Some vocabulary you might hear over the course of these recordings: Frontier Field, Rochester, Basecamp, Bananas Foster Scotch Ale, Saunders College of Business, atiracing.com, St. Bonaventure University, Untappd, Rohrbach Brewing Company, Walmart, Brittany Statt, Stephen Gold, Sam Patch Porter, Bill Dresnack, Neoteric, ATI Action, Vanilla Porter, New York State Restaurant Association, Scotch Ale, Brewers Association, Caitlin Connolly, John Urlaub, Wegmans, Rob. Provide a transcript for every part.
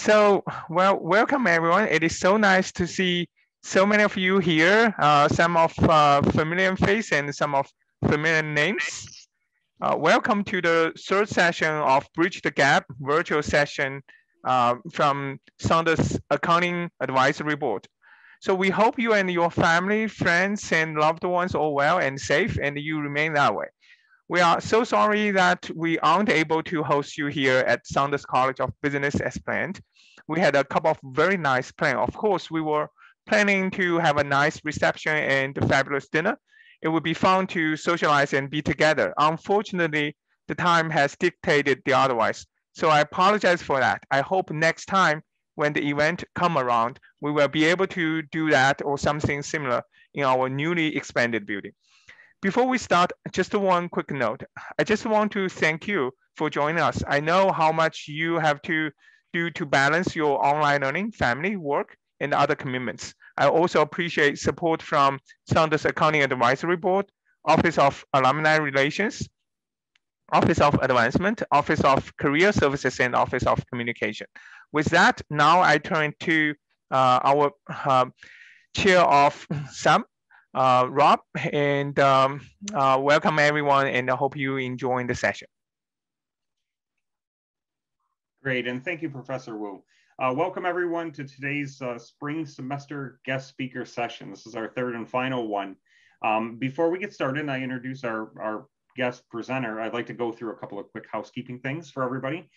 So, well, welcome everyone. It is so nice to see so many of you here, some of familiar faces and some of familiar names. Welcome to the third session of Bridge the Gap virtual session from Saunders Accounting Advisory Board. So we hope you and your family, friends, and loved ones are well and safe, and you remain that way. We are so sorry that we aren't able to host you here at Saunders College of Business as planned. We had a couple of very nice plans. Of course, we were planning to have a nice reception and a fabulous dinner. It would be fun to socialize and be together. Unfortunately, the time has dictated the otherwise. So I apologize for that. I hope next time when the event comes around, we will be able to do that or something similar in our newly expanded building. Before we start, just one quick note. I just want to thank you for joining us. I know how much you have to do to balance your online learning, family, work, and other commitments. I also appreciate support from Saunders Accounting Advisory Board, Office of Alumni Relations, Office of Advancement, Office of Career Services, and Office of Communication. With that, now I turn to our chair of SAM. Rob, and welcome everyone, and I hope you enjoy the session. Great, and thank you, Professor Wu. Welcome everyone to today's spring semester guest speaker session. This is our third and final one. Before we get started and I introduce our guest presenter, I'd like to go through a couple of quick housekeeping things for everybody.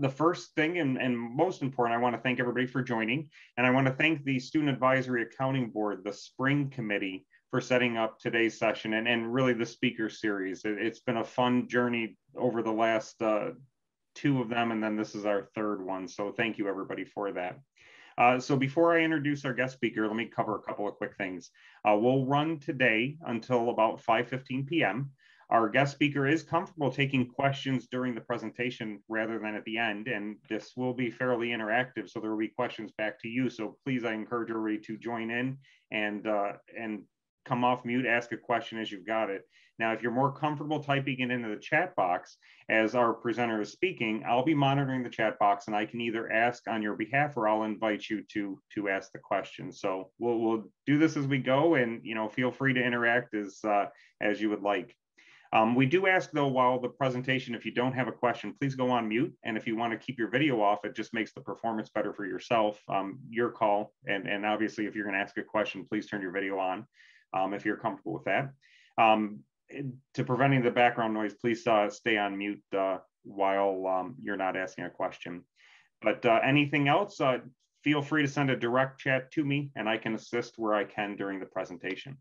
The first thing and most important, I want to thank everybody for joining, and I want to thank the Student Advisory Accounting Board, the Spring Committee, for setting up today's session and really the speaker series. It's been a fun journey over the last two of them, and then this is our third one, so thank you everybody for that. So before I introduce our guest speaker, let me cover a couple of quick things. We'll run today until about 5:15 p.m. Our guest speaker is comfortable taking questions during the presentation rather than at the end, and this will be fairly interactive, so there will be questions back to you. So please, I encourage everybody to join in and come off mute, ask a question as you've got it. Now, if you're more comfortable typing it into the chat box as our presenter is speaking, I'll be monitoring the chat box, and I can either ask on your behalf or I'll invite you to ask the question. So we'll do this as we go, and feel free to interact as you would like. We do ask, though, while the presentation, if you don't have a question, please go on mute. And if you want to keep your video off, it just makes the performance better for yourself, your call. And obviously, if you're going to ask a question, please turn your video on if you're comfortable with that. To preventing the background noise, please stay on mute while you're not asking a question. But anything else, feel free to send a direct chat to me, and I can assist where I can during the presentation.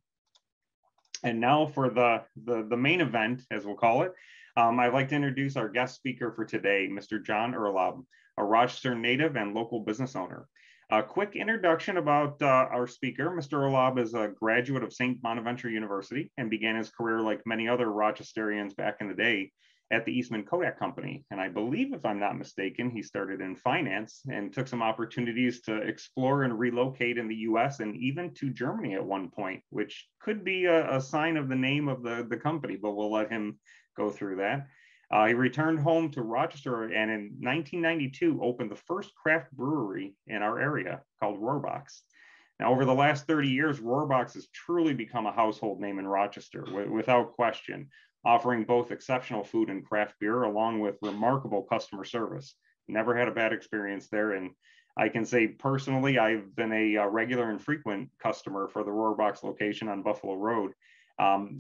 And now for the main event, as we'll call it, I'd like to introduce our guest speaker for today, Mr. John Urlaub, a Rochester native and local business owner. A quick introduction about our speaker. Mr. Urlaub is a graduate of St. Bonaventure University and began his career, like many other Rochesterians back in the day, at the Eastman Kodak Company. And I believe, if I'm not mistaken, he started in finance and took some opportunities to explore and relocate in the US and even to Germany at one point, which could be a sign of the name of the company, but we'll let him go through that. He returned home to Rochester and in 1992 opened the first craft brewery in our area called Rohrbach. Now, over the last 30 years, Rohrbach has truly become a household name in Rochester, without question, offering both exceptional food and craft beer, along with remarkable customer service. Never had a bad experience there. And I can say personally, I've been a regular and frequent customer for the Rohrbach location on Buffalo Road.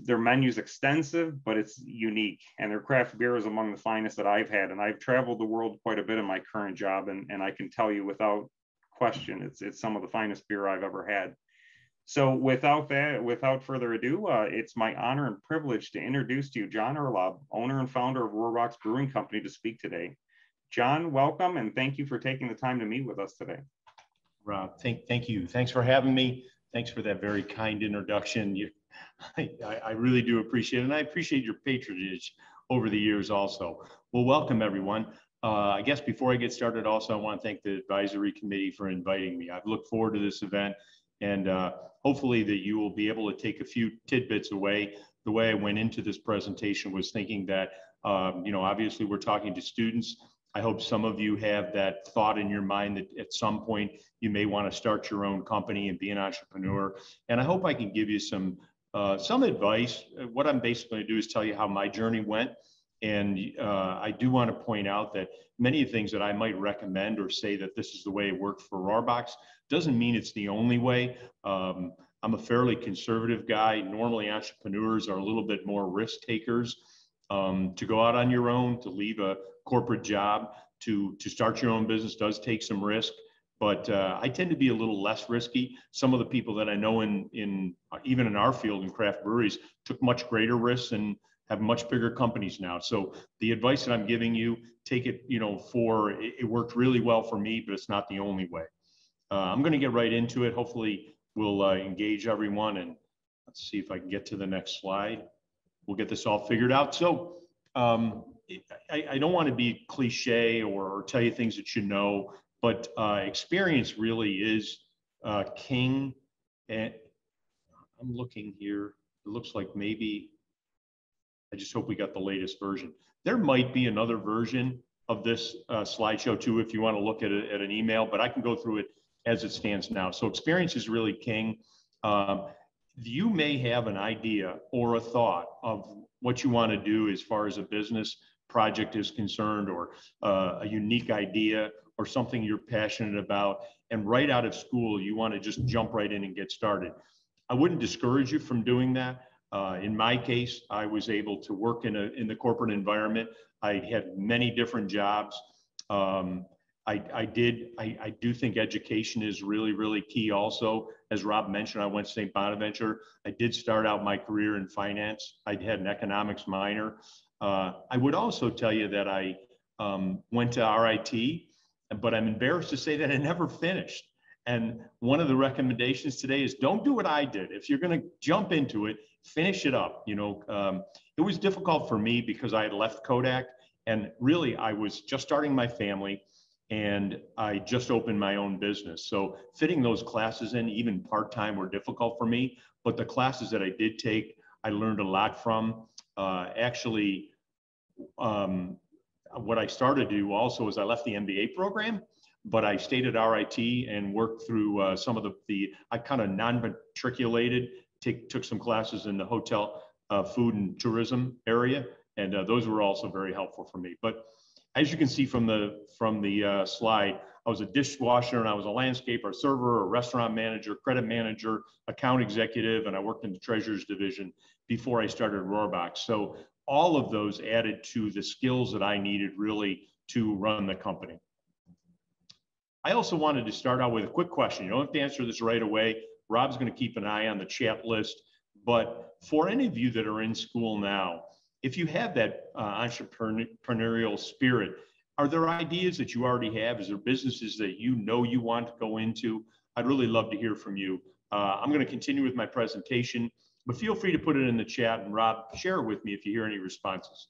Their menu's extensive, but it's unique. And their craft beer is among the finest that I've had. And I've traveled the world quite a bit in my current job. And I can tell you without question, it's some of the finest beer I've ever had. So without further ado, it's my honor and privilege to introduce to you John Urlaub, owner and founder of Rohrbach Brewing Company, to speak today. John, welcome, and thank you for taking the time to meet with us today. Rob, thank you. Thanks for having me. Thanks for that very kind introduction. I really do appreciate it, and I appreciate your patronage over the years also. Well, welcome, everyone. I guess before I get started, also, I want to thank the advisory committee for inviting me. I've looked forward to this event. And hopefully that you will be able to take a few tidbits away. The way I went into this presentation was thinking that, obviously we're talking to students I hope some of you have that thought in your mind that at some point you may want to start your own company and be an entrepreneur. And I hope I can give you some advice. What I'm basically going to do is tell you how my journey went. And I do want to point out that many things that I might recommend or say that this is the way it worked for Rohrbach doesn't mean it's the only way. I'm a fairly conservative guy. Normally entrepreneurs are a little bit more risk takers. To go out on your own, to leave a corporate job, to start your own business does take some risk, but I tend to be a little less risky. Some of the people that I know even in our field in craft breweries took much greater risks and have much bigger companies now. So the advice that I'm giving you, take it, it worked really well for me, but it's not the only way. I'm going to get right into it. Hopefully we'll engage everyone, and let's see if I can get to the next slide. We'll get this all figured out. So I don't want to be cliche or tell you things that you know, but experience really is king. And I'm looking here. It looks like maybe, I just hope we got the latest version. There might be another version of this slideshow too, if you want to look at it at an email, but I can go through it as it stands now. So experience is really king. You may have an idea or a thought of what you want to do as far as a business project is concerned, or a unique idea or something you're passionate about. And right out of school, you want to just jump right in and get started. I wouldn't discourage you from doing that. In my case, I was able to work in the corporate environment. I had many different jobs. I do think education is really, really key also. As Rob mentioned, I went to St. Bonaventure. I did start out my career in finance. I had an economics minor. I would also tell you that I went to RIT, but I'm embarrassed to say that I never finished. And one of the recommendations today is don't do what I did. If you're going to jump into it, finish it up. It was difficult for me because I had left Kodak, and really I was just starting my family, and I just opened my own business. So fitting those classes in, even part-time, were difficult for me, but the classes that I did take, I learned a lot from. What I started to do also is I left the MBA program, but I stayed at RIT and worked through some of the I kind of non-matriculated, took some classes in the hotel, food and tourism area. And those were also very helpful for me. But as you can see from the slide, I was a dishwasher, and I was a landscaper, a server, a restaurant manager, credit manager, account executive, and I worked in the treasurer's division before I started Rohrbach. So all of those added to the skills that I needed really to run the company. I also wanted to start out with a quick question. You don't have to answer this right away. Rob's going to keep an eye on the chat list, but for any of you that are in school now, if you have that entrepreneurial spirit, are there ideas that you already have? Is there businesses that you know you want to go into? I'd really love to hear from you. I'm going to continue with my presentation, but feel free to put it in the chat, and Rob, share it with me if you hear any responses.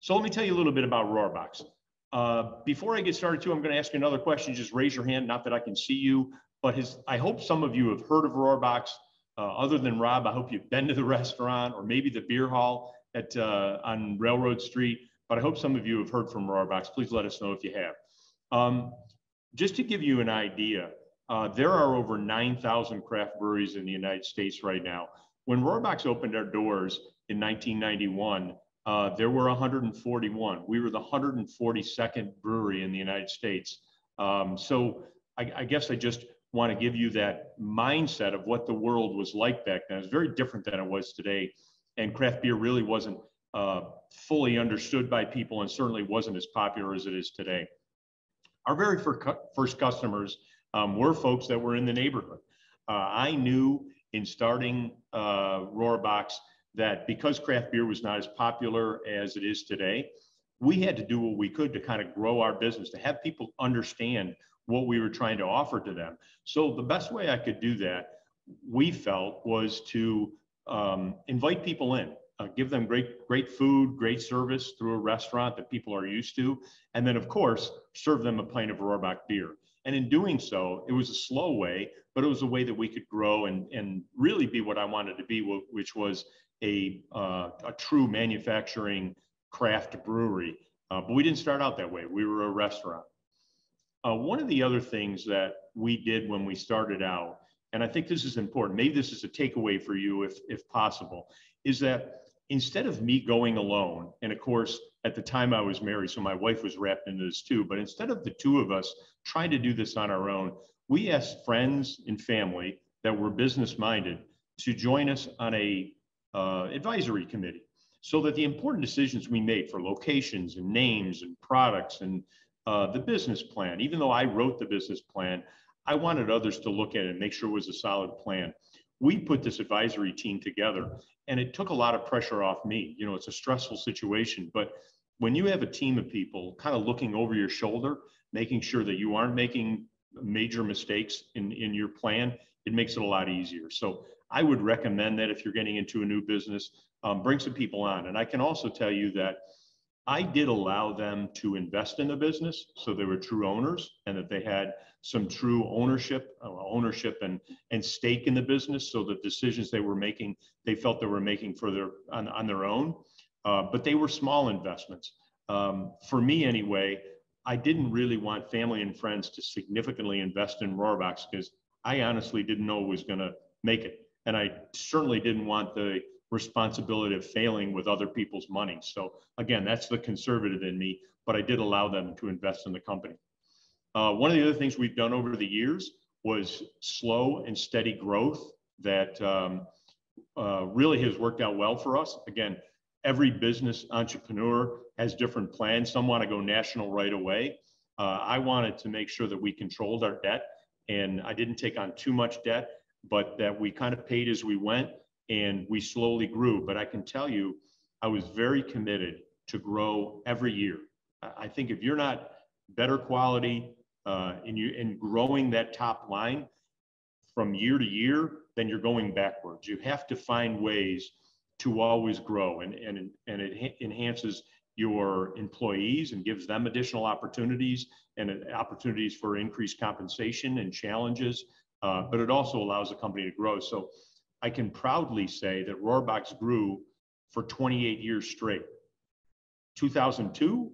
So let me tell you a little bit about Rohrbach. Before I get started too, I'm going to ask you another question. Just raise your hand, not that I can see you, but I hope some of you have heard of Rohrbach. Other than Rob, I hope you've been to the restaurant or maybe the beer hall at on Railroad Street, but I hope some of you have heard from Rohrbach. Please let us know if you have. Just to give you an idea, there are over 9,000 craft breweries in the United States right now. When Rohrbach opened our doors in 1991, there were 141. We were the 142nd brewery in the United States. So I guess I just want to give you that mindset of what the world was like back then. It's very different than it was today. And craft beer really wasn't fully understood by people, and certainly wasn't as popular as it is today. Our very first customers were folks that were in the neighborhood. I knew in starting Rohrbach that because craft beer was not as popular as it is today, we had to do what we could to kind of grow our business, to have people understand what we were trying to offer to them. So the best way I could do that, we felt, was to invite people in, give them great food, great service through a restaurant that people are used to, and then of course, serve them a pint of Rohrbach beer. And in doing so, it was a slow way, but it was a way that we could grow and really be what I wanted to be, which was a true manufacturing craft brewery. But we didn't start out that way. We were a restaurant. One of the other things that we did when we started out, and I think this is important, maybe this is a takeaway for you if possible, is that instead of me going alone, and of course, at the time I was married, so my wife was wrapped into this too, but instead of the two of us trying to do this on our own, we asked friends and family that were business-minded to join us on a advisory committee so that the important decisions we made for locations and names and products and the business plan, even though I wrote the business plan, I wanted others to look at it and make sure it was a solid plan. We put this advisory team together and it took a lot of pressure off me. You know, it's a stressful situation, but when you have a team of people kind of looking over your shoulder, making sure that you aren't making major mistakes in your plan, it makes it a lot easier. So I would recommend that if you're getting into a new business, bring some people on. And I can also tell you that I did allow them to invest in the business so they were true owners and that they had some true ownership and stake in the business, so the decisions they were making, they felt they were making for their on their own, but they were small investments. For me anyway, I didn't really want family and friends to significantly invest in Rohrbach because I honestly didn't know it was going to make it. And I certainly didn't want the responsibility of failing with other people's money. So again, that's the conservative in me, but I did allow them to invest in the company. One of the other things we've done over the years was slow and steady growth that really has worked out well for us. Again, every business entrepreneur has different plans. Some want to go national right away. I wanted to make sure that we controlled our debt and I didn't take on too much debt, but that we kind of paid as we went and we slowly grew. But I can tell you, I was very committed to grow every year. I think if you're not better quality and growing that top line from year to year, then you're going backwards. You have to find ways to always grow, and it enhances your employees and gives them additional opportunities and opportunities for increased compensation and challenges, but it also allows the company to grow. So I can proudly say that Rohrbach grew for 28 years straight. 2002,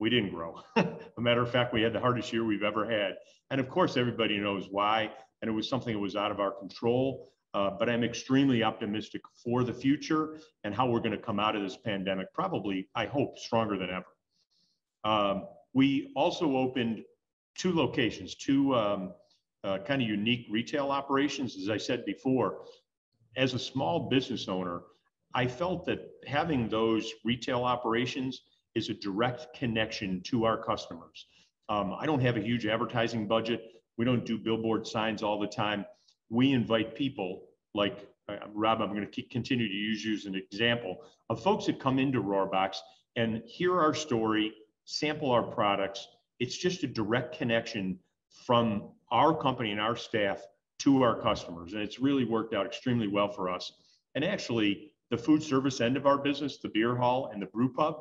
we didn't grow. As a matter of fact, we had the hardest year we've ever had. And of course, everybody knows why, and it was something that was out of our control, but I'm extremely optimistic for the future and how we're going to come out of this pandemic, probably, I hope, stronger than ever. We also opened two locations, two kind of unique retail operations. As I said before, as a small business owner, I felt that having those retail operations is a direct connection to our customers. I don't have a huge advertising budget. We don't do billboard signs all the time. We invite people like Rob, I'm going to continue to use you as an example of folks that come into Rohrbach and hear our story, sample our products. It's just a direct connection from our company and our staff to our customers. And it's really worked out extremely well for us. And actually, the food service end of our business, the beer hall and the brew pub,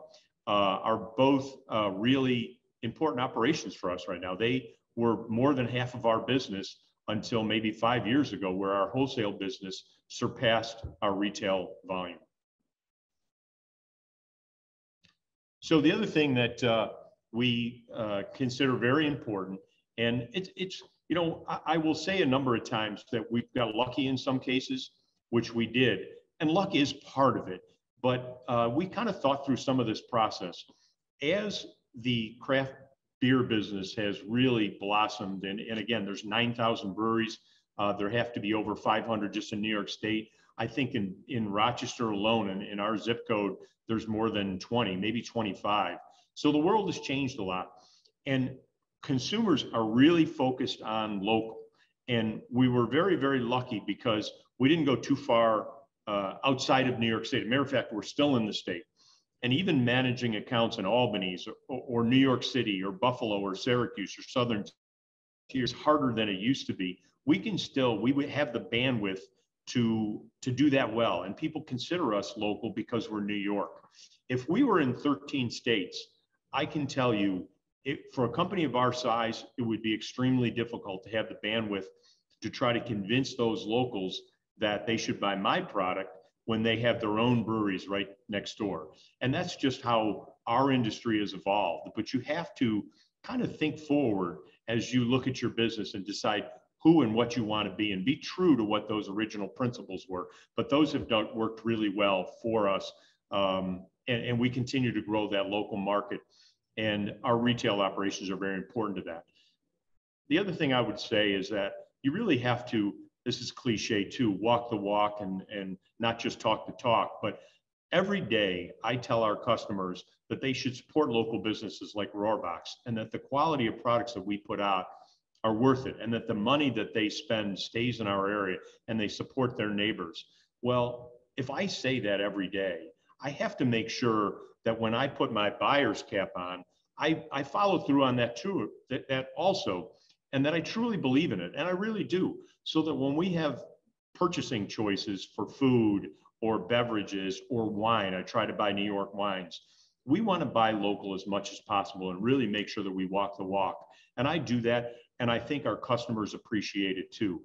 are both really important operations for us right now. They were more than half of our business until maybe 5 years ago, where our wholesale business surpassed our retail volume. So the other thing that we consider very important, and it's you know, I will say a number of times that we've got lucky in some cases, which we did, and luck is part of it, but we kind of thought through some of this process. As the craft beer business has really blossomed, and again, there's 9,000 breweries. There have to be over 500 just in New York State. I think in Rochester alone, in our zip code, there's more than 20, maybe 25. So the world has changed a lot. And consumers are really focused on local. And we were very, very lucky because we didn't go too far outside of New York State. As a matter of fact, we're still in the state. And even managing accounts in Albany or New York City or Buffalo or Syracuse or Southern Tier is harder than it used to be. We would have the bandwidth to do that well. And people consider us local because we're New York. If we were in 13 states, I can tell you, for a company of our size, it would be extremely difficult to have the bandwidth to try to convince those locals that they should buy my product when they have their own breweries right next door. And that's just how our industry has evolved, but you have to kind of think forward as you look at your business and decide who and what you want to be, and be true to what those original principles were. But those have worked really well for us. And we continue to grow that local market, and our retail operations are very important to that. The other thing I would say is that you really have to, this is cliche too, walk the walk and not just talk the talk, but every day I tell our customers that they should support local businesses like Rohrbach's, and that the quality of products that we put out are worth it, and that the money that they spend stays in our area and they support their neighbors. Well, if I say that every day, I have to make sure that when I put my buyer's cap on, I follow through on that too, that also, and that I truly believe in it, and I really do, so that when we have purchasing choices for food or beverages or wine, I try to buy New York wines, we want to buy local as much as possible and really make sure that we walk the walk. And I do that, and I think our customers appreciate it too.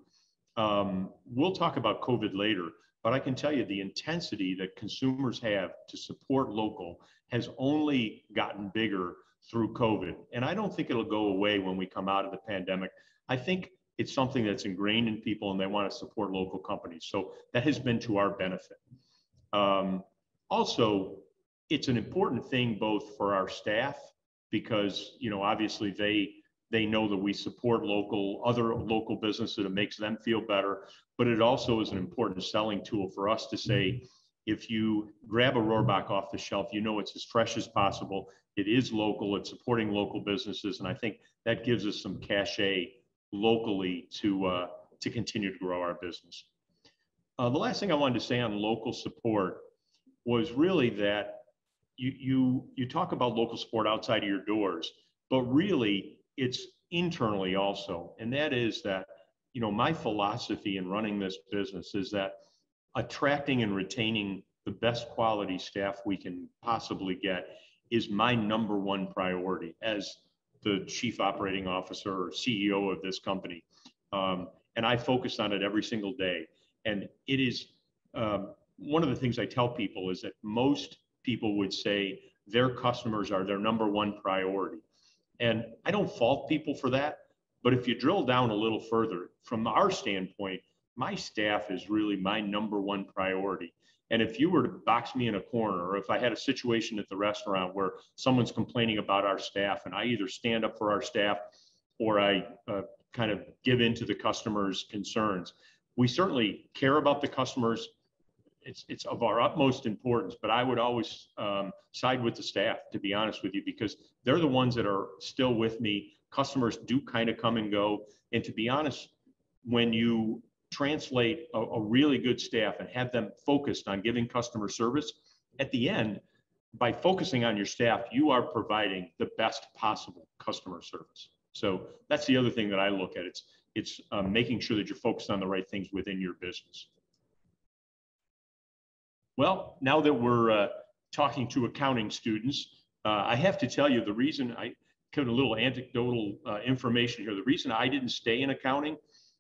We'll talk about COVID later, but I can tell you the intensity that consumers have to support local has only gotten bigger through COVID. And I don't think it'll go away when we come out of the pandemic. I think it's something that's ingrained in people, and they want to support local companies. So that has been to our benefit. Also, it's an important thing both for our staff, because, you know, obviously they know that we support local, other local businesses, that it makes them feel better, but it also is an important selling tool for us to say, if you grab a Rohrbach off the shelf, you know it's as fresh as possible, it is local, it's supporting local businesses, and I think that gives us some cachet locally to continue to grow our business. The last thing I wanted to say on local support was really that you talk about local support outside of your doors, but really, it's internally also. And that is that, you know, my philosophy in running this business is that attracting and retaining the best quality staff we can possibly get is my number one priority as the chief operating officer or CEO of this company. And I focus on it every single day. And it is one of the things I tell people is that most people would say their customers are their number one priority. And I don't fault people for that, but if you drill down a little further, from our standpoint, my staff is really my number one priority. And if you were to box me in a corner, or if I had a situation at the restaurant where someone's complaining about our staff, and I either stand up for our staff or I kind of give in to the customer's concerns, we certainly care about the customers. It's of our utmost importance, but I would always side with the staff, to be honest with you, because they're the ones that are still with me. Customers do kind of come and go. And to be honest, when you translate a really good staff and have them focused on giving customer service, at the end, by focusing on your staff, you are providing the best possible customer service. So that's the other thing that I look at. It's making sure that you're focused on the right things within your business. Well, now that we're talking to accounting students, I have to tell you the reason I got a little anecdotal information here. The reason I didn't stay in accounting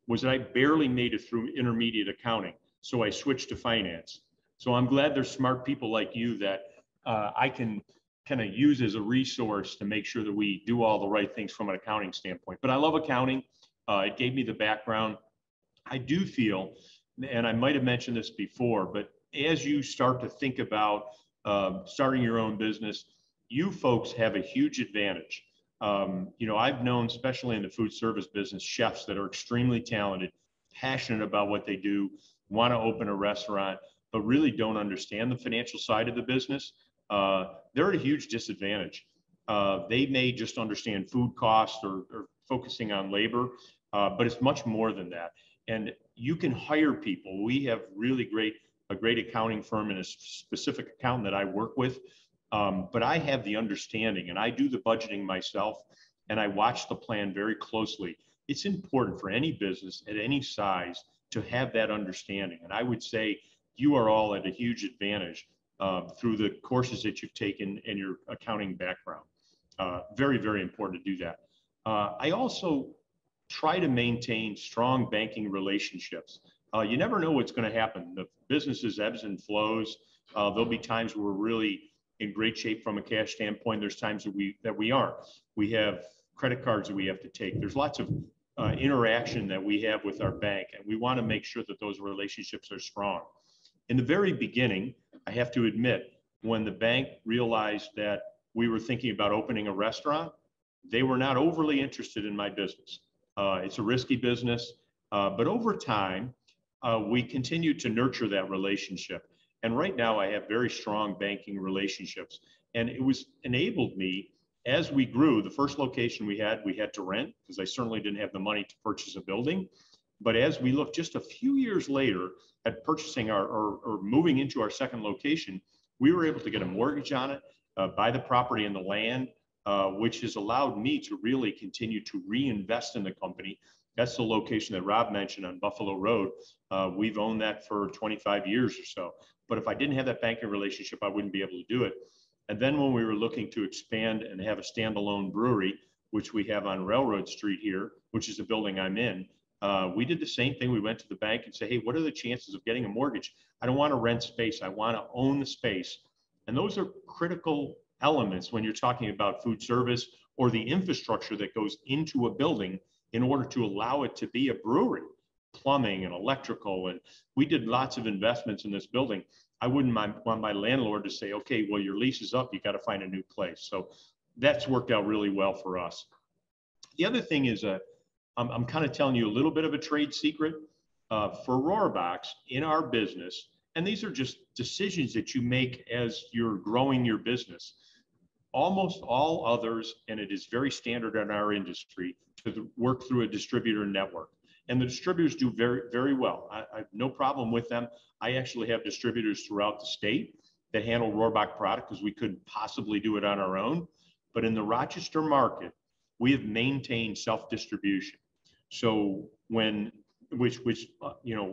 was that I barely made it through intermediate accounting. So I switched to finance. So I'm glad there's smart people like you that I can kind of use as a resource to make sure that we do all the right things from an accounting standpoint. But I love accounting. It gave me the background. I do feel, and I might have mentioned this before, but as you start to think about starting your own business, you folks have a huge advantage. You know, I've known, especially in the food service business, chefs that are extremely talented, passionate about what they do, want to open a restaurant, but really don't understand the financial side of the business. They're at a huge disadvantage. They may just understand food costs or focusing on labor, but it's much more than that. And you can hire people. We have really a great accounting firm and a specific accountant that I work with, but I have the understanding and I do the budgeting myself and I watch the plan very closely. It's important for any business at any size to have that understanding. And I would say you are all at a huge advantage through the courses that you've taken and your accounting background. Very, very important to do that. I also try to maintain strong banking relationships. You never know what's going to happen. The businesses ebbs and flows. There'll be times where we're really in great shape from a cash standpoint. There's times that we aren't. We have credit cards that we have to take. There's lots of interaction that we have with our bank, and we want to make sure that those relationships are strong. In the very beginning, I have to admit, when the bank realized that we were thinking about opening a restaurant, they were not overly interested in my business. It's a risky business, but over time, we continue to nurture that relationship. And right now I have very strong banking relationships, and it was enabled me as we grew. The first location we had to rent, because I certainly didn't have the money to purchase a building. But as we looked just a few years later at purchasing our, or moving into our second location, we were able to get a mortgage on it, buy the property and the land, which has allowed me to really continue to reinvest in the company. That's the location that Rob mentioned on Buffalo Road. We've owned that for 25 years or so. But if I didn't have that banking relationship, I wouldn't be able to do it. And then when we were looking to expand and have a standalone brewery, which we have on Railroad Street here, which is the building I'm in, we did the same thing. We went to the bank and said, hey, what are the chances of getting a mortgage? I don't want to rent space. I want to own the space. And those are critical elements when you're talking about food service or the infrastructure that goes into a building in order to allow it to be a brewery. Plumbing and electrical, and we did lots of investments in this building. I wouldn't want my landlord to say, okay, well, your lease is up, you got to find a new place. So that's worked out really well for us. The other thing is, I'm kind of telling you a little bit of a trade secret. For Rohrbach, in our business, and these are just decisions that you make as you're growing your business, almost all others, and it is very standard in our industry, to work through a distributor network. And the distributors do very, very well. I have no problem with them. I actually have distributors throughout the state that handle Rohrbach product because we couldn't possibly do it on our own. But in the Rochester market, we have maintained self-distribution. So when, which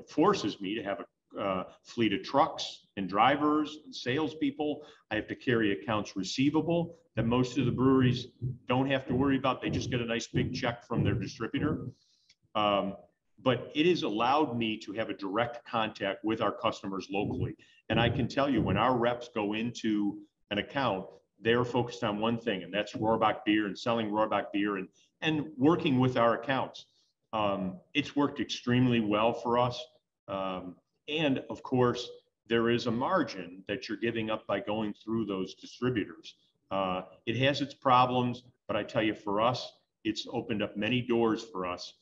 forces me to have a fleet of trucks and drivers and salespeople. I have to carry accounts receivable that most of the breweries don't have to worry about. They just get a nice big check from their distributor. But it has allowed me to have a direct contact with our customers locally. And I can tell you, when our reps go into an account, they're focused on one thing, and that's Rohrbach beer and selling Rohrbach beer and working with our accounts. It's worked extremely well for us. And of course, there is a margin that you're giving up by going through those distributors. It has its problems, but I tell you, for us, it's opened up many doors for us.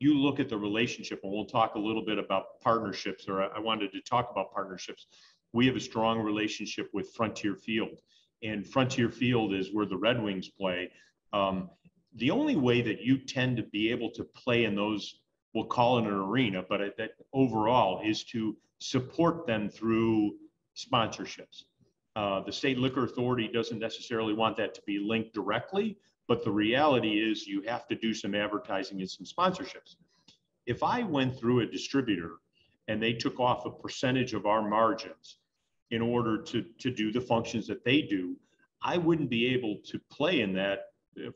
You look at the relationship, and we'll talk a little bit about partnerships, or I wanted to talk about partnerships. We have a strong relationship with Frontier Field, and Frontier Field is where the Red Wings play. The only way that you tend to be able to play in those, we'll call it an arena, but that overall is to support them through sponsorships. The State Liquor Authority doesn't necessarily want that to be linked directly, but the reality is you have to do some advertising and some sponsorships. If I went through a distributor and they took off a percentage of our margins in order to do the functions that they do, I wouldn't be able to play in that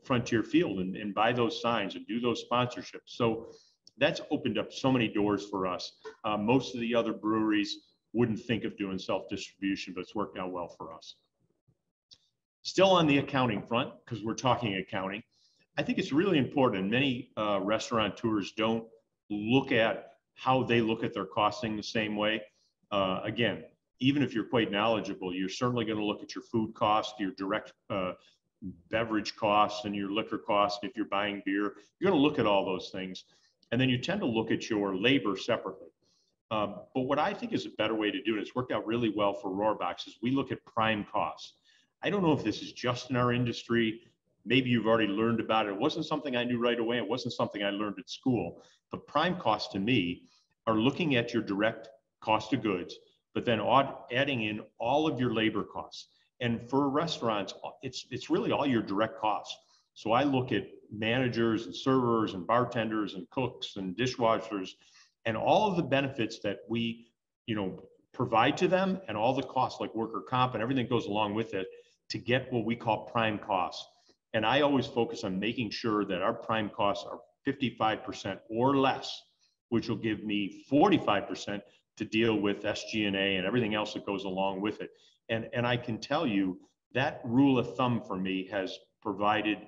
Frontier Field and buy those signs and do those sponsorships. So that's opened up so many doors for us. Most of the other breweries wouldn't think of doing self-distribution, but it's worked out well for us. Still on the accounting front, because we're talking accounting, I think it's really important. Many restaurateurs don't look at how they look at their costing the same way. Again, even if you're quite knowledgeable, you're certainly going to look at your food cost, your direct beverage costs, and your liquor costs. If you're buying beer, you're going to look at all those things. And then you tend to look at your labor separately. But what I think is a better way to do it, it's worked out really well for Rohrbach, is we look at prime costs. I don't know if this is just in our industry. Maybe you've already learned about it. It wasn't something I knew right away. It wasn't something I learned at school. But prime costs to me are looking at your direct cost of goods, but then adding in all of your labor costs. And for restaurants, it's really all your direct costs. So I look at managers and servers and bartenders and cooks and dishwashers and all of the benefits that we, provide to them, and all the costs like worker comp and everything goes along with it, to get what we call prime costs. And I always focus on making sure that our prime costs are 55% or less, which will give me 45% to deal with SG&A and everything else that goes along with it. And I can tell you that rule of thumb for me has provided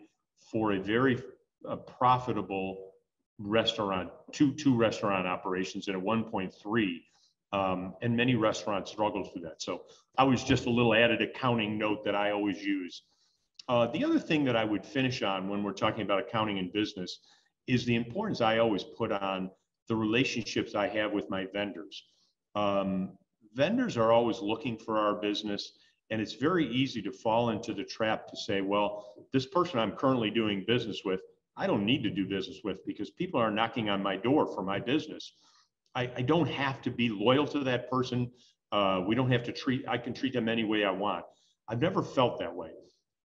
for a very profitable restaurant, two restaurant operations and a 1.3. And many restaurants struggle through that. So I was just a little added accounting note that I always use. The other thing that I would finish on when we're talking about accounting and business is the importance I always put on the relationships I have with my vendors. Vendors are always looking for our business, and it's very easy to fall into the trap to say, well, this person I'm currently doing business with, I don't need to do business with because people are knocking on my door for my business. I don't have to be loyal to that person. We don't have to I can treat them any way I want. I've never felt that way.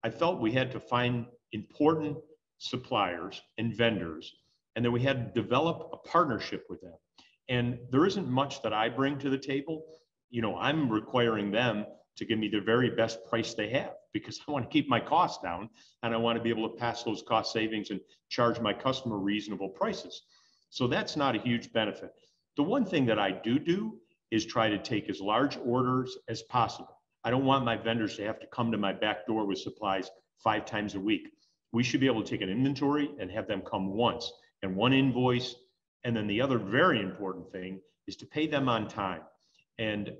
I felt we had to find important suppliers and vendors, and that we had to develop a partnership with them. And there isn't much that I bring to the table. You know, I'm requiring them to give me the very best price they have because I want to keep my costs down and I want to be able to pass those cost savings and charge my customer reasonable prices. So that's not a huge benefit. The one thing that I do is try to take as large orders as possible. I don't want my vendors to have to come to my back door with supplies 5 times a week. We should be able to take an inventory and have them come once and one invoice. And then the other very important thing is to pay them on time. And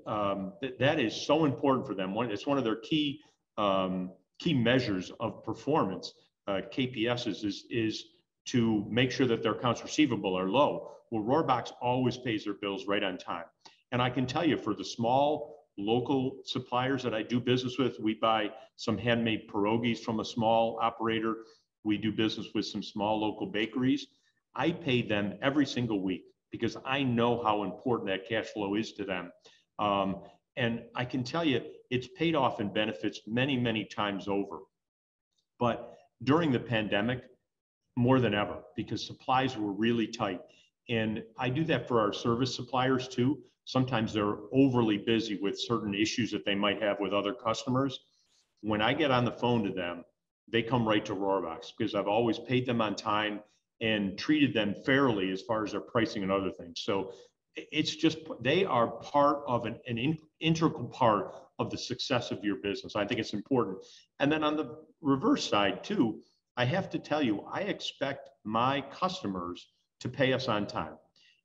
that is so important for them. It's one of their key key measures of performance, KPSs, is to make sure that their accounts receivable are low. Well, Rohrbach always pays their bills right on time. And I can tell you for the small local suppliers that I do business with, we buy some handmade pierogies from a small operator. We do business with some small local bakeries. I pay them every single week because I know how important that cash flow is to them. And I can tell you, it's paid off in benefits many, many times over. But during the pandemic, more than ever, because supplies were really tight. And I do that for our service suppliers too. Sometimes they're overly busy with certain issues that they might have with other customers. When I get on the phone to them, they come right to Rohrbach because I've always paid them on time and treated them fairly as far as their pricing and other things. So it's just, they are part of an integral part of the success of your business. I think it's important. And then on the reverse side too, I have to tell you, I expect my customers to pay us on time.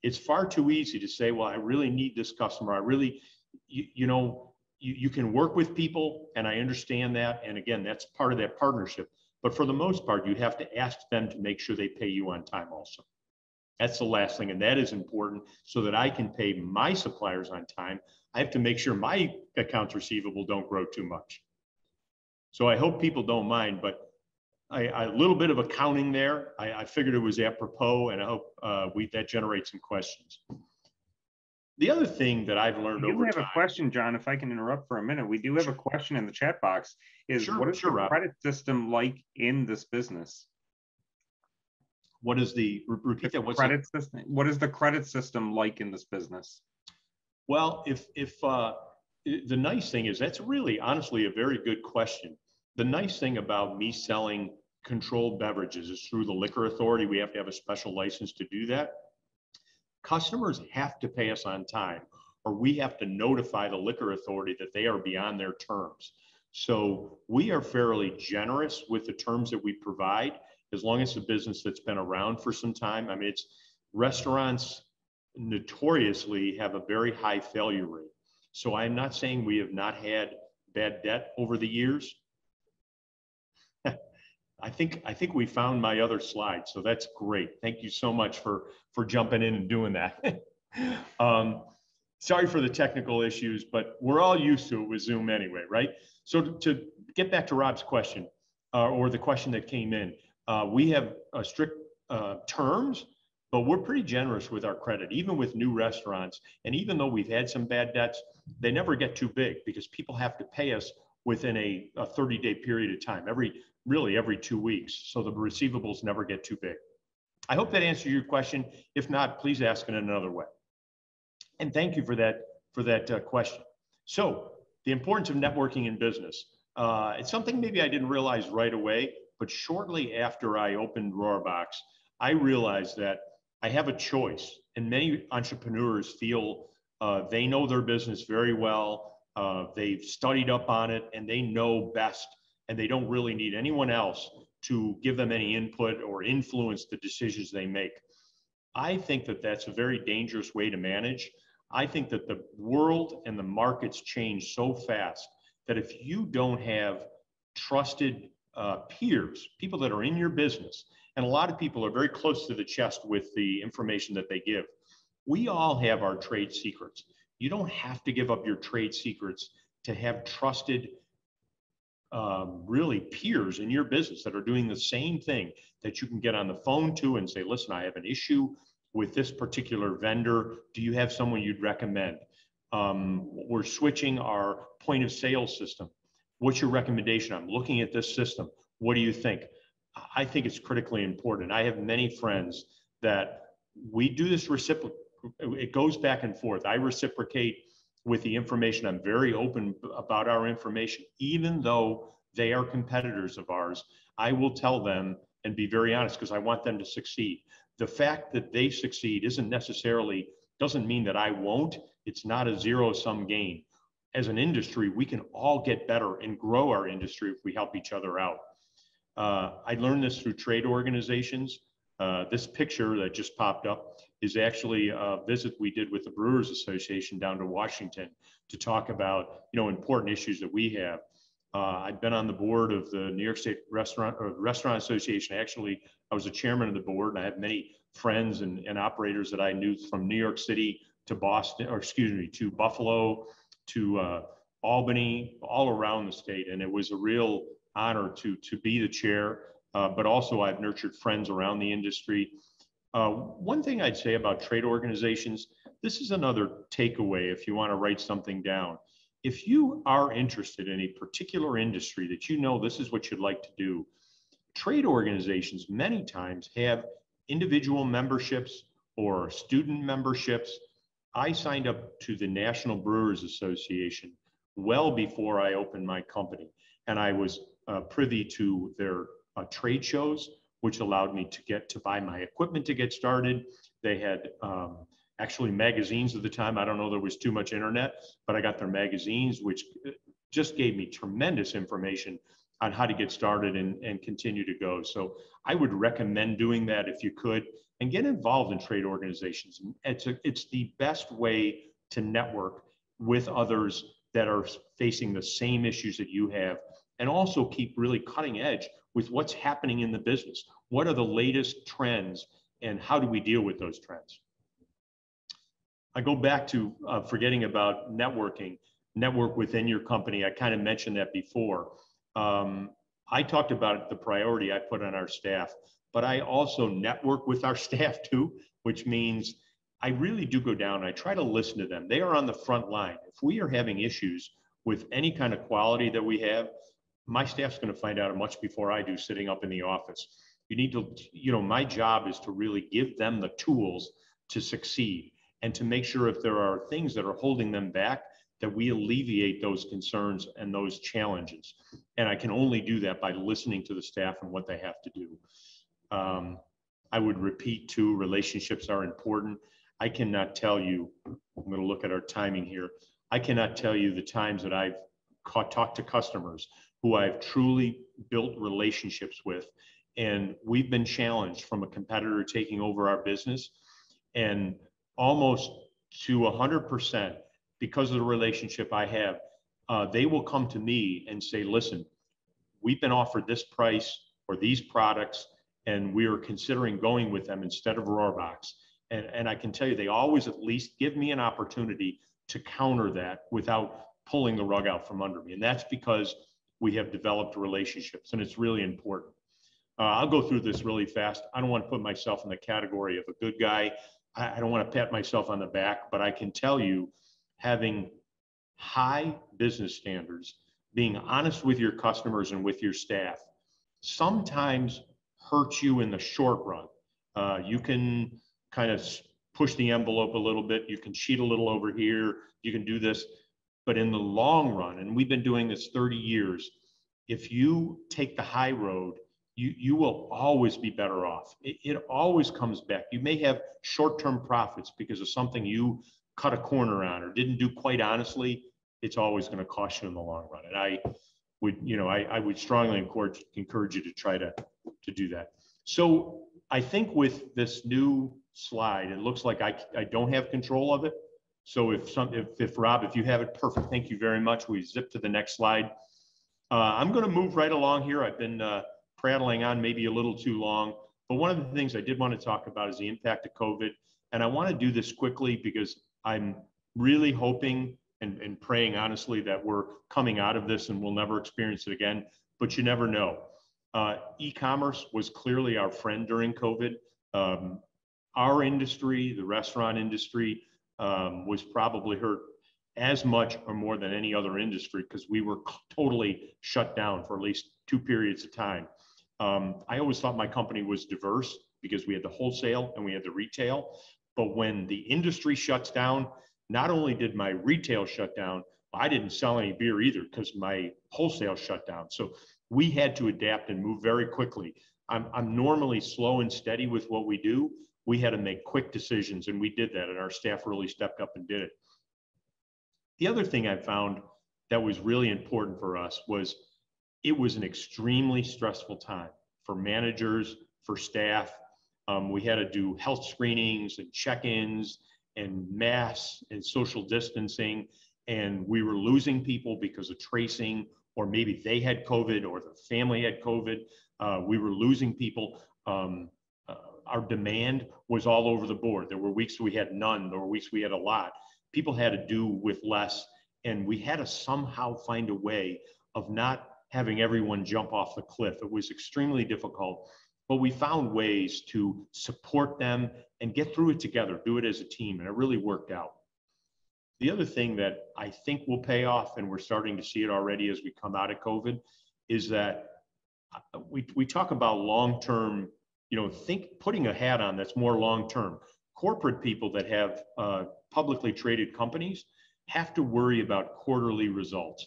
It's far too easy to say, well, I really need this customer. I really, you can work with people and I understand that. And again, that's part of that partnership. But for the most part, you have to ask them to make sure they pay you on time also. That's the last thing, and that is important so that I can pay my suppliers on time. I have to make sure my accounts receivable don't grow too much. So I hope people don't mind, but a little bit of accounting there. I figured it was apropos, and I hope that generates some questions. The other thing that I've learned over time. We have a question, John, if I can interrupt for a minute. We do have a question in the chat box. What is your credit system like in this business? What is the credit system? What is the credit system like in this business? Well, if the nice thing is that's really honestly a very good question. The nice thing about me selling controlled beverages is through the liquor authority. We have to have a special license to do that. Customers have to pay us on time, or we have to notify the liquor authority that they are beyond their terms. So we are fairly generous with the terms that we provide, as long as it's a business that's been around for some time. I mean, restaurants notoriously have a very high failure rate. So I'm not saying we have not had bad debt over the years. I think we found my other slide, so that's great. Thank you so much for jumping in and doing that. Sorry for the technical issues, but we're all used to it with Zoom anyway, right? So to get back to Rob's question, or the question that came in, we have strict terms, but we're pretty generous with our credit, even with new restaurants. And even though we've had some bad debts, they never get too big because people have to pay us within a 30-day period of time. Really every 2 weeks. So the receivables never get too big. I hope that answers your question. If not, please ask it another way. And thank you for that question. So the importance of networking in business. It's something maybe I didn't realize right away, but shortly after I opened Rohrbach, I realized that I have a choice. And many entrepreneurs feel they know their business very well. They've studied up on it and they know best, and they don't really need anyone else to give them any input or influence the decisions they make. I think that that's a very dangerous way to manage. I think that the world and the markets change so fast that if you don't have trusted peers, people that are in your business, and a lot of people are very close to the chest with the information that they give. We all have our trade secrets. You don't have to give up your trade secrets to have trusted really peers in your business that are doing the same thing that you can get on the phone to and say, listen, I have an issue with this particular vendor. Do you have someone you'd recommend? We're switching our point of sale system. What's your recommendation? I'm looking at this system. What do you think? I think it's critically important. I have many friends that we do this reciprocal. It goes back and forth. I reciprocate with the information. I'm very open about our information, even though they are competitors of ours. I will tell them and be very honest because I want them to succeed. The fact that they succeed isn't necessarily, doesn't mean that I won't. It's not a zero-sum game. As an industry, we can all get better and grow our industry if we help each other out. I learned this through trade organizations. This picture that just popped up is actually a visit we did with the Brewers Association down to Washington to talk about, you know, important issues that we have. I've been on the board of the New York State Restaurant Association. Actually, I was the chairman of the board, and I have many friends and operators that I knew from New York City to Boston, or excuse me, to Buffalo, to Albany, all around the state. And it was a real honor to be the chair, but also I've nurtured friends around the industry. One thing I'd say about trade organizations, this is another takeaway if you want to write something down. If you are interested in a particular industry that you know this is what you'd like to do, trade organizations many times have individual memberships or student memberships. I signed up to the National Brewers Association well before I opened my company, and I was privy to their trade shows, which allowed me to buy my equipment to get started. They had actually magazines at the time. I don't know, there was too much internet, but I got their magazines, which just gave me tremendous information on how to get started and continue to go. So I would recommend doing that if you could, and get involved in trade organizations. It's the best way to network with others that are facing the same issues that you have, and also keep really cutting edge with what's happening in the business. What are the latest trends and how do we deal with those trends? I go back to forgetting about networking, network within your company. I kind of mentioned that before. I talked about the priority I put on our staff, but I also network with our staff too, which means I really do go down. I try to listen to them. They are on the front line. If we are having issues with any kind of quality that we have, my staff's going to find out much before I do sitting up in the office. You need to, you know, my job is to really give them the tools to succeed and to make sure if there are things that are holding them back, that we alleviate those concerns and those challenges. And I can only do that by listening to the staff and what they have to do. I would repeat too, relationships are important. I cannot tell you, I'm going to look at our timing here. I cannot tell you the times that I've talked to customers who I've truly built relationships with. And we've been challenged from a competitor taking over our business, and almost to 100% because of the relationship I have, they will come to me and say, listen, we've been offered this price or these products, and we are considering going with them instead of Rohrbach. And I can tell you, they always at least give me an opportunity to counter that without pulling the rug out from under me. And that's because we have developed relationships, and it's really important. I'll go through this really fast. I don't want to put myself in the category of a good guy. I don't want to pat myself on the back, but I can tell you, having high business standards, being honest with your customers and with your staff, sometimes hurts you in the short run. You can kind of push the envelope a little bit. You can cheat a little over here. You can do this. But in the long run, and we've been doing this 30 years, if you take the high road, you will always be better off. It always comes back. You may have short-term profits because of something you cut a corner on or didn't do quite honestly, it's always going to cost you in the long run. And I would, you know, I would strongly encourage you to try to do that. So I think with this new slide, it looks like I don't have control of it. So if Rob, if you have it, perfect, thank you very much. We zip to the next slide. I'm going to move right along here. I've been prattling on maybe a little too long, but one of the things I did want to talk about is the impact of COVID. And I want to do this quickly because I'm really hoping and praying honestly that we're coming out of this and we'll never experience it again, but you never know. E-commerce was clearly our friend during COVID. Our industry, the restaurant industry, was probably hurt as much or more than any other industry because we were totally shut down for at least two periods of time. I always thought my company was diverse because we had the wholesale and we had the retail, but when the industry shuts down, not only did my retail shut down, I didn't sell any beer either because my wholesale shut down. So we had to adapt and move very quickly. I'm normally slow and steady with what we do. We had to make quick decisions and we did that, and our staff really stepped up and did it. The other thing I found that was really important for us was it was an extremely stressful time for managers, for staff. We had to do health screenings and check-ins and masks and social distancing. And we were losing people because of tracing, or maybe they had COVID or their family had COVID. We were losing people. Our demand was all over the board. There were weeks we had none. There were weeks we had a lot. People had to do with less. And we had to somehow find a way of not having everyone jump off the cliff. It was extremely difficult, but we found ways to support them and get through it together, do it as a team. And it really worked out. The other thing that I think will pay off, and we're starting to see it already as we come out of COVID, is that we talk about long-term, you know, think putting a hat on that's more long-term. Corporate people that have publicly traded companies have to worry about quarterly results.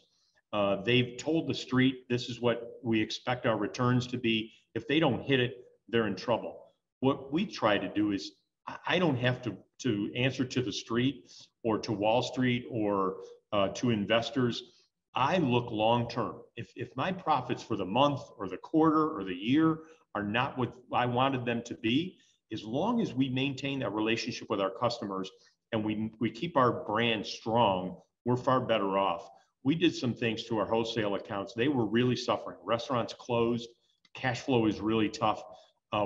They've told the street, this is what we expect our returns to be. If they don't hit it, they're in trouble. What we try to do is, I don't have to answer to the street or to Wall Street or to investors. I look long-term. If my profits for the month or the quarter or the year are not what I wanted them to be, as long as we maintain that relationship with our customers and we keep our brand strong, we're far better off. We did some things to our wholesale accounts. They were really suffering. Restaurants closed, cash flow is really tough.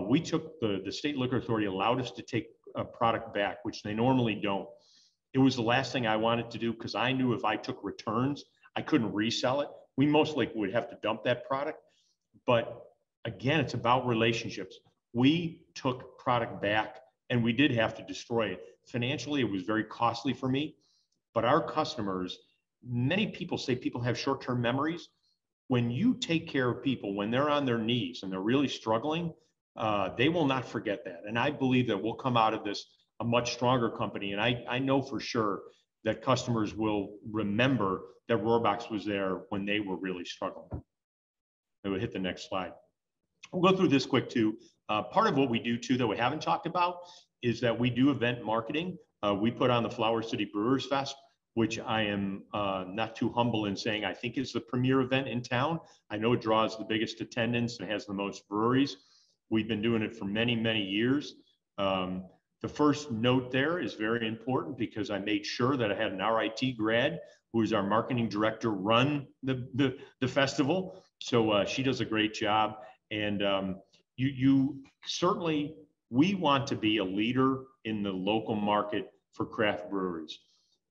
We took, the state liquor authority allowed us to take a product back, which they normally don't. It was the last thing I wanted to do because I knew if I took returns, I couldn't resell it. We most likely would have to dump that product. But again, it's about relationships. We took product back and we did have to destroy it. Financially, it was very costly for me, but our customers, many people say people have short-term memories. When you take care of people, when they're on their knees and they're really struggling, they will not forget that. And I believe that we'll come out of this a much stronger company. And I know for sure that customers will remember that Rohrbach was there when they were really struggling. They would hit the next slide. We'll go through this quick too. Part of what we do too that we haven't talked about is that we do event marketing. We put on the Flower City Brewers Fest, which I am not too humble in saying I think is the premier event in town. I know it draws the biggest attendance and has the most breweries. We've been doing it for many, many years. The first note there is very important because I made sure that I had an RIT grad who is our marketing director run the festival. So she does a great job. And you certainly, we want to be a leader in the local market for craft breweries.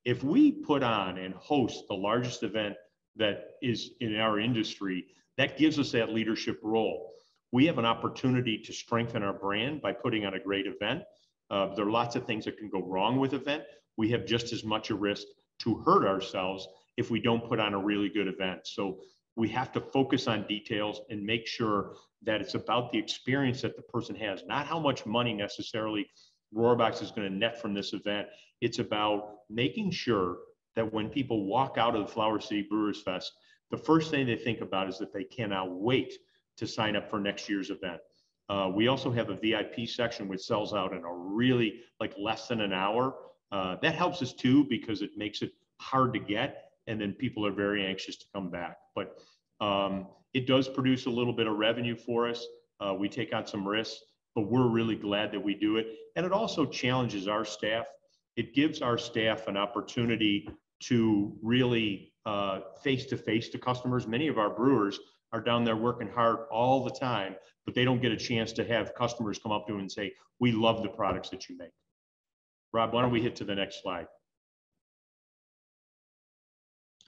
If we put on and host the largest event that is in our industry, that gives us that leadership role. We have an opportunity to strengthen our brand by putting on a great event. There are lots of things that can go wrong with event. We have just as much a risk to hurt ourselves if we don't put on a really good event. So we have to focus on details and make sure that it's about the experience that the person has, not how much money necessarily Rohrbach is going to net from this event. It's about making sure that when people walk out of the Flower City Brewers Fest, the first thing they think about is that they cannot wait to sign up for next year's event. We also have a VIP section which sells out in a really less than an hour. That helps us too because it makes it hard to get and then people are very anxious to come back. But it does produce a little bit of revenue for us. We take on some risks, but we're really glad that we do it. And it also challenges our staff. It gives our staff an opportunity to really face-to-face to customers. Many of our brewers are down there working hard all the time, but they don't get a chance to have customers come up to them and say, we love the products that you make. Rob, why don't we hit to the next slide?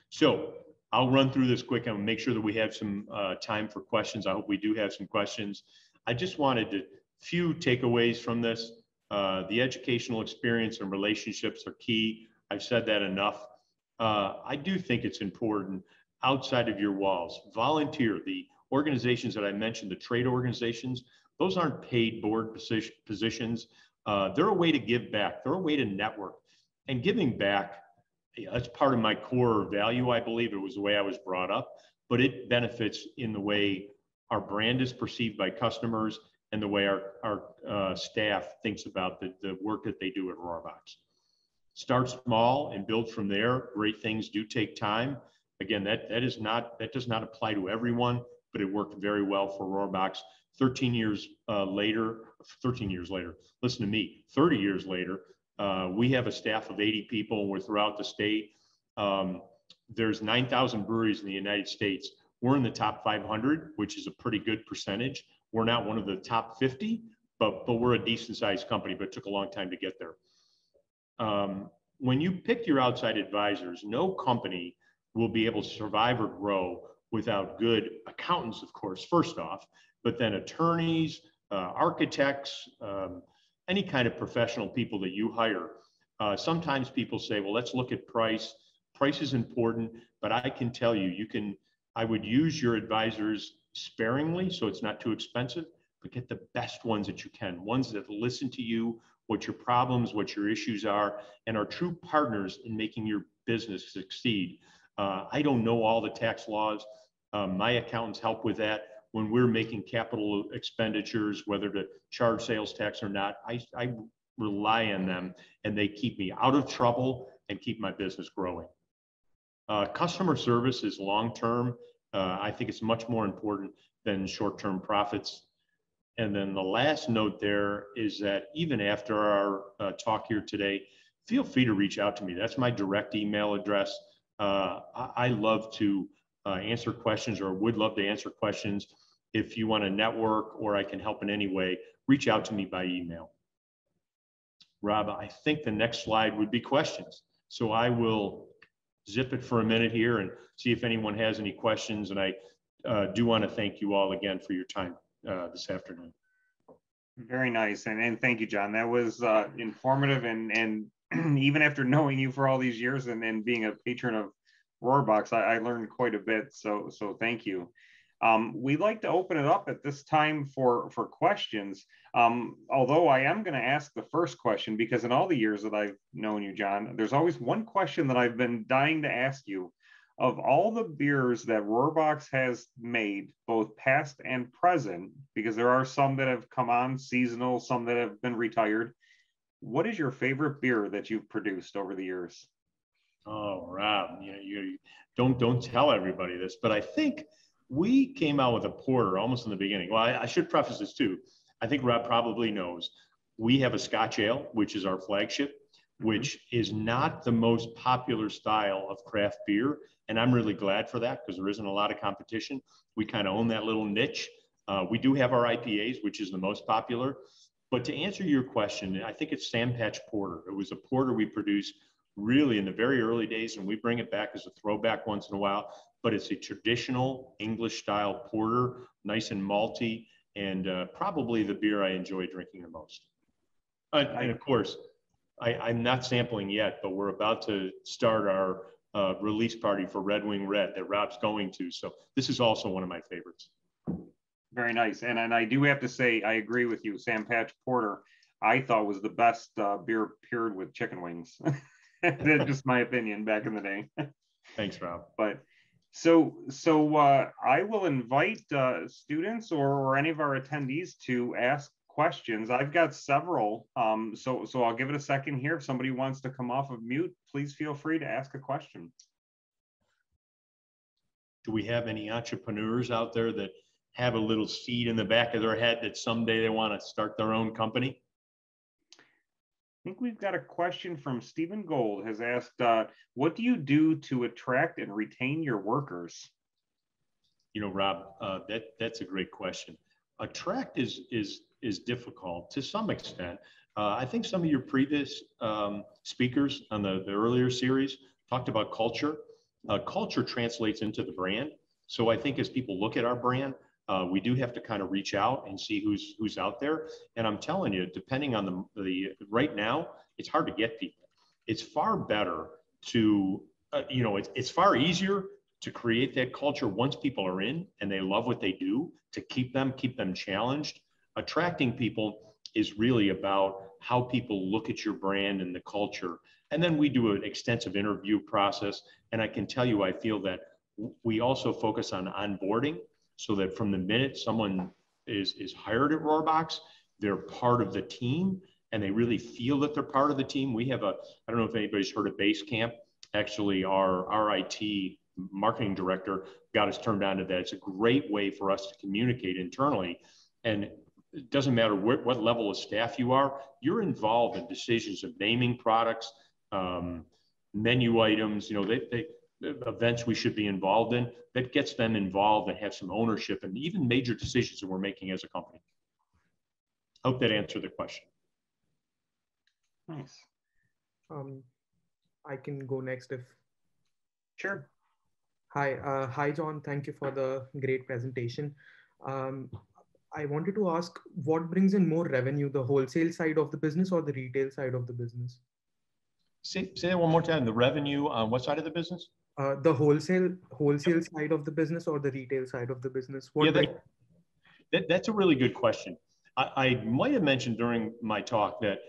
So I'll run through this quick and make sure that we have some time for questions. I hope we do have some questions. I just wanted a few takeaways from this. The educational experience and relationships are key. I've said that enough. I do think it's important outside of your walls. Volunteer. The organizations that I mentioned, the trade organizations, those aren't paid board positions. They're a way to give back. They're a way to network. And giving back, that's part of my core value, I believe. It was the way I was brought up, but it benefits in the way our brand is perceived by customers and the way our staff thinks about the work that they do at Rohrbach. Start small and build from there. Great things do take time. Again, that does not apply to everyone, but it worked very well for Rohrbach. 30 years later, we have a staff of 80 people. We're throughout the state. There's 9,000 breweries in the United States. We're in the top 500, which is a pretty good percentage. We're not one of the top 50, but we're a decent sized company, but it took a long time to get there. When you pick your outside advisors, no company will be able to survive or grow without good accountants, of course, first off, but then attorneys, architects, any kind of professional people that you hire. Sometimes people say, well, let's look at price. Price is important, but I can tell you, I would use your advisors sparingly, so it's not too expensive, but get the best ones that you can, ones that listen to you, what your problems, what your issues are, and are true partners in making your business succeed. I don't know all the tax laws. My accountants help with that. When we're making capital expenditures, whether to charge sales tax or not, I rely on them, and they keep me out of trouble and keep my business growing. Customer service is long-term. I think it's much more important than short-term profits. And then the last note there is that even after our talk here today, feel free to reach out to me. That's my direct email address. I love to answer questions, or would love to answer questions. If you want to network or I can help in any way, reach out to me by email. Rob, I think the next slide would be questions. So I will zip it for a minute here and see if anyone has any questions. And I do want to thank you all again for your time this afternoon. Very nice. And thank you, John. That was informative, and even after knowing you for all these years and being a patron of Rohrbach, I learned quite a bit, so thank you. We'd like to open it up at this time for questions, although I am going to ask the first question, because in all the years that I've known you, John, there's always one question that I've been dying to ask you. Of all the beers that Rohrbach has made, both past and present, because there are some that have come on seasonal, some that have been retired, what is your favorite beer that you've produced over the years? Oh, Rob, you don't tell everybody this, but I think we came out with a porter almost in the beginning. Well, I should preface this too. I think Rob probably knows we have a Scotch Ale, which is our flagship, which is not the most popular style of craft beer. And I'm really glad for that, because there isn't a lot of competition. We kind of own that little niche. We do have our IPAs, which is the most popular. But to answer your question, I think it's Sam Patch Porter. It was a porter we produced really in the very early days, and we bring it back as a throwback once in a while, but it's a traditional English style porter, nice and malty, and probably the beer I enjoy drinking the most. And of course, I'm not sampling yet, but we're about to start our release party for Red Wing Red that Rob's going to, so this is also one of my favorites. Very nice, and I do have to say, I agree with you, Sam Patch Porter, I thought was the best beer paired with chicken wings. That's just my opinion back in the day. Thanks, Rob. But so I will invite students or any of our attendees to ask questions. I've got several, so I'll give it a second here. If somebody wants to come off of mute, please feel free to ask a question. Do we have any entrepreneurs out there that have a little seed in the back of their head that someday they want to start their own company? I think we've got a question from Stephen Gold has asked, what do you do to attract and retain your workers? You know, Rob, that's a great question. Attract is difficult to some extent. I think some of your previous speakers on the earlier series talked about culture. Culture translates into the brand. So I think as people look at our brand, we do have to kind of reach out and see who's out there. And I'm telling you, depending on the right now, it's hard to get people. It's far better to, you know, it's far easier to create that culture once people are in and they love what they do, to keep them challenged. Attracting people is really about how people look at your brand and the culture. And then we do an extensive interview process. And I can tell you, I feel that we also focus on onboarding so that from the minute someone is hired at Rohrbach, they're part of the team and they really feel that they're part of the team. We have I don't know if anybody's heard of Basecamp. Actually, our RIT marketing director got us turned on to that. It's a great way for us to communicate internally. And it doesn't matter what level of staff you are, you're involved in decisions of naming products, menu items, you know, events we should be involved in, that gets them involved and have some ownership and even major decisions that we're making as a company. I hope that answered the question. Nice. I can go next if. Sure. Hi, hi John, thank you for the great presentation. I wanted to ask, what brings in more revenue, the wholesale side of the business or the retail side of the business? Say that one more time, the revenue on what side of the business? The wholesale side of the business or the retail side of the business? Yeah, that's a really good question. I might have mentioned during my talk that,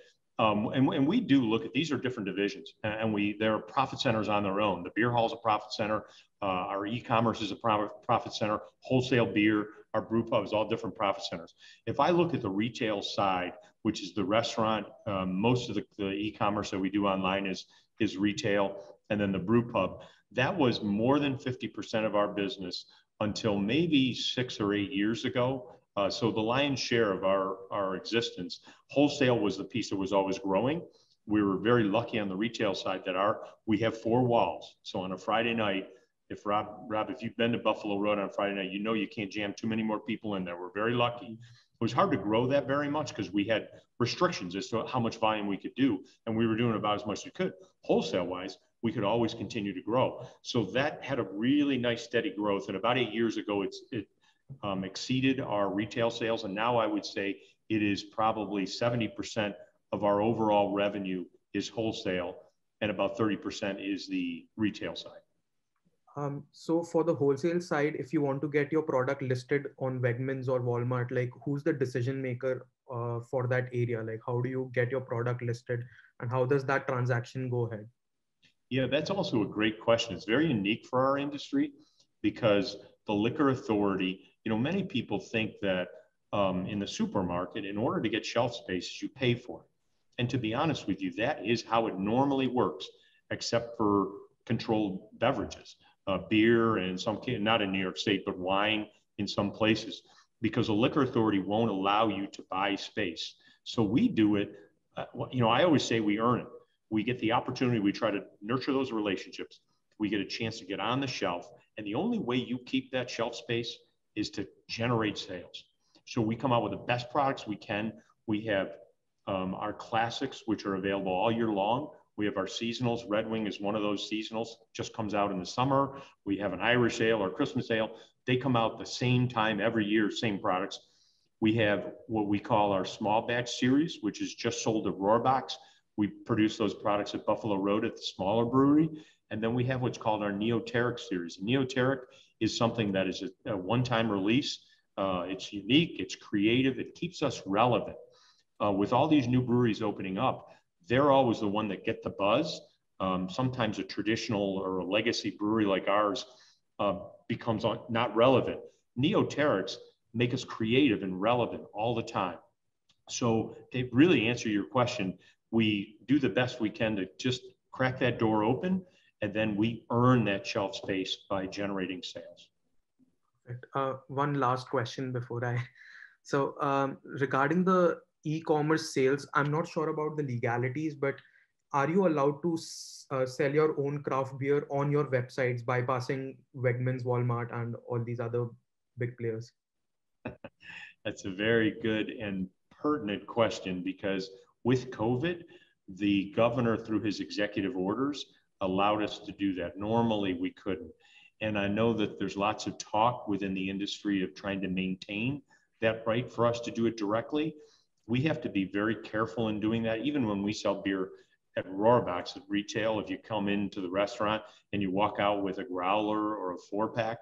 and we do look at, these are different divisions, and there are profit centers on their own. The beer hall is a profit center, our e-commerce is a profit center, wholesale beer, our brew pub is all different profit centers. If I look at the retail side, which is the restaurant, most of the e-commerce that we do online is retail, and then the brew pub, that was more than 50% of our business until maybe 6 or 8 years ago. So the lion's share of our existence, wholesale was the piece that was always growing. We were very lucky on the retail side that we have four walls. So on a Friday night, if Rob, if you've been to Buffalo Road on Friday night, you know you can't jam too many more people in there. We're very lucky. It was hard to grow that very much because we had restrictions as to how much volume we could do, and we were doing about as much as we could. Wholesale-wise, we could always continue to grow. So that had a really nice steady growth, and about 8 years ago, it exceeded our retail sales, and now I would say it is probably 70% of our overall revenue is wholesale, and about 30% is the retail side. So for the wholesale side, if you want to get your product listed on Wegmans or Walmart, like who's the decision maker for that area? Like how do you get your product listed and how does that transaction go ahead? Yeah, that's also a great question. It's very unique for our industry because the liquor authority, you know, many people think that in the supermarket, in order to get shelf spaces, you pay for it. And to be honest with you, that is how it normally works, except for controlled beverages. Beer and some, not in New York State, but wine in some places, because a liquor authority won't allow you to buy space. So we do it, you know, I always say we earn it. We get the opportunity, we try to nurture those relationships. We get a chance to get on the shelf. And the only way you keep that shelf space is to generate sales. So we come out with the best products we can. We have our classics, which are available all year long. We have our seasonals. Red Wing is one of those seasonals, just comes out in the summer. We have an Irish ale or Christmas ale. They come out the same time every year, same products. We have what we call our small batch series, which is just sold at Rohrbach. We produce those products at Buffalo Road at the smaller brewery. And then we have what's called our Neoteric series. Neoteric is something that is a one-time release. It's unique, it's creative, it keeps us relevant. With all these new breweries opening up, they're always the one that get the buzz. Sometimes a traditional or a legacy brewery like ours becomes not relevant. Neoterics make us creative and relevant all the time. So they really answer your question. We do the best we can to just crack that door open and then we earn that shelf space by generating sales. One last question before I, so regarding the e-commerce sales, I'm not sure about the legalities, but are you allowed to sell your own craft beer on your websites, bypassing Wegmans, Walmart, and all these other big players? That's a very good and pertinent question, because with COVID, the governor, through his executive orders, allowed us to do that. Normally, we couldn't. And I know that there's lots of talk within the industry of trying to maintain that right for us to do it directly. We have to be very careful in doing that. Even when we sell beer at Rohrbach at retail, if you come into the restaurant and you walk out with a growler or a 4-pack,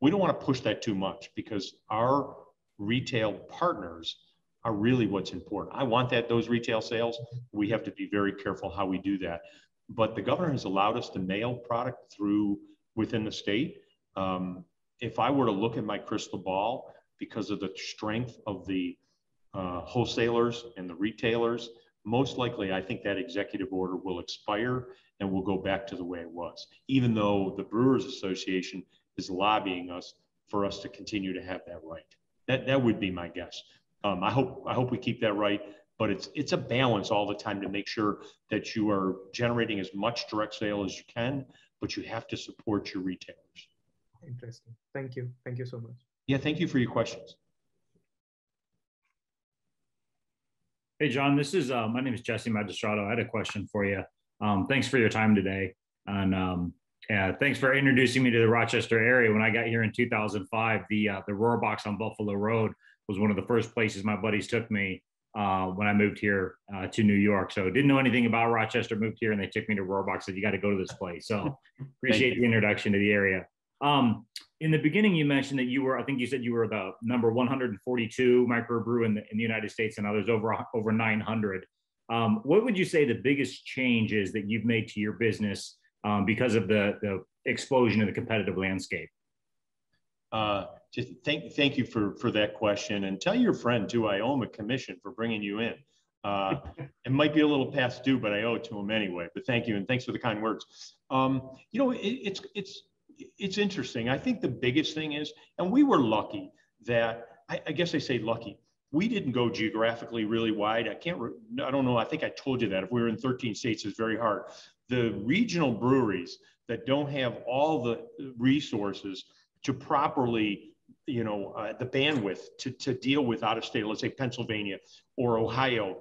we don't want to push that too much, because our retail partners are really what's important. I want that, those retail sales. We have to be very careful how we do that. But the governor has allowed us to mail product through within the state. If I were to look at my crystal ball, because of the strength of the wholesalers and the retailers, most likely I think that executive order will expire and we'll go back to the way it was, even though the Brewers Association is lobbying us for us to continue to have that right. That would be my guess. I hope we keep that right, but it's a balance all the time to make sure that you are generating as much direct sale as you can, but you have to support your retailers. Interesting. Thank you. Thank you so much. Yeah, thank you for your questions. Hey, John, this is, my name is Jesse Magistrato. I had a question for you. Thanks for your time today. And yeah, thanks for introducing me to the Rochester area. When I got here in 2005, the Rohrbach on Buffalo Road was one of the first places my buddies took me when I moved here to New York. So didn't know anything about Rochester, moved here, and they took me to Rohrbach, said, you got to go to this place. So appreciate the introduction to the area. In the beginning, you mentioned that you were, I think you said you were the number 142 microbrew in the United States, and others over 900. What would you say the biggest change is that you've made to your business because of the explosion of the competitive landscape? Just thank you for that question, and tell your friend too, I owe him a commission for bringing you in. It might be a little past due, but I owe it to him anyway. But thank you, and thanks for the kind words. You know, it's interesting. I think the biggest thing is, and we were lucky that, I guess I say lucky, we didn't go geographically really wide. I don't know, I think I told you that. If we were in 13 states, it's very hard. The regional breweries that don't have all the resources to properly, you know, the bandwidth to deal with out of state, let's say Pennsylvania or Ohio,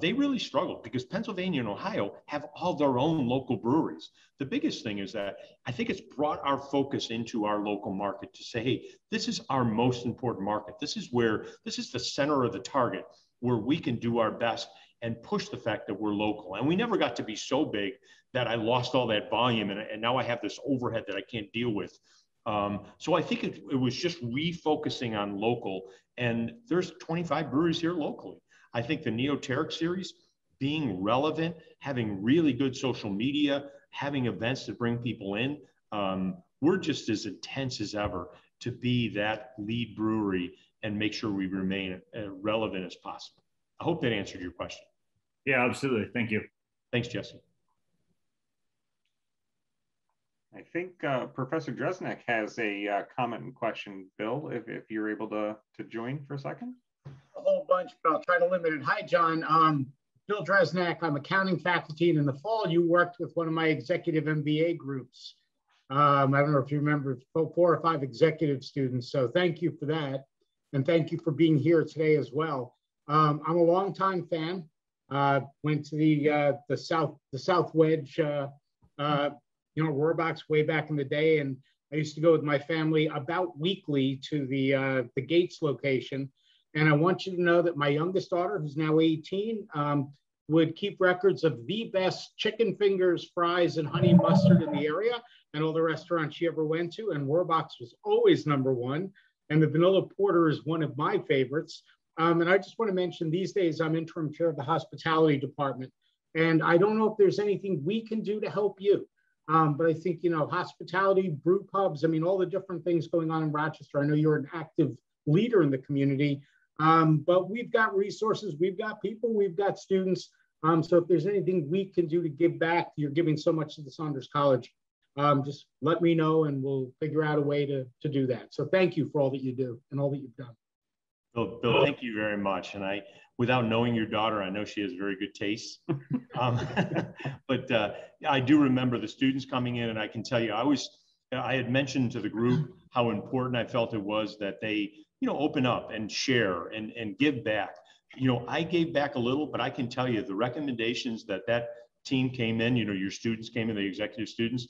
they really struggled, because Pennsylvania and Ohio have all their own local breweries. The biggest thing is that I think it's brought our focus into our local market to say, hey, this is our most important market. This is the center of the target where we can do our best and push the fact that we're local. And we never got to be so big that I lost all that volume, and now I have this overhead that I can't deal with. So I think it was just refocusing on local, and there's 25 breweries here locally. I think the Neoteric series, being relevant, having really good social media, having events that bring people in, we're just as intense as ever to be that lead brewery and make sure we remain relevant as possible. I hope that answered your question. Yeah, absolutely. Thank you. Thanks, Jesse. I think Professor Dresnack has a comment and question, Bill, if you're able to join for a second. A whole bunch, but I'll try to limit it. Hi, John. Bill Dresnack, I'm accounting faculty, and in the fall, you worked with one of my executive MBA groups. I don't know if you remember, 4 or 5 executive students, so thank you for that. And thank you for being here today as well. I'm a longtime fan. Went to the South Wedge, you know, Rohrbach way back in the day, and I used to go with my family about weekly to the Gates location. And I want you to know that my youngest daughter, who's now 18, would keep records of the best chicken fingers, fries, and honey mustard in the area, and all the restaurants she ever went to. And Rohrbach was always #1. And the Vanilla Porter is one of my favorites. And I just want to mention, these days, I'm interim chair of the hospitality department. And I don't know if there's anything we can do to help you. But I think, you know, hospitality, brew pubs, I mean, all the different things going on in Rochester. I know you're an active leader in the community. But we've got resources, we've got people, we've got students. So if there's anything we can do to give back, you're giving so much to the Saunders College, just let me know and we'll figure out a way to do that. So thank you for all that you do and all that you've done. Bill, thank you very much. And I, without knowing your daughter, I know she has very good taste. But I do remember the students coming in, and I can tell you, I had mentioned to the group how important I felt it was that they, open up and share and give back. I gave back a little, but I can tell you the recommendations that team came in, your students came in, the executive students,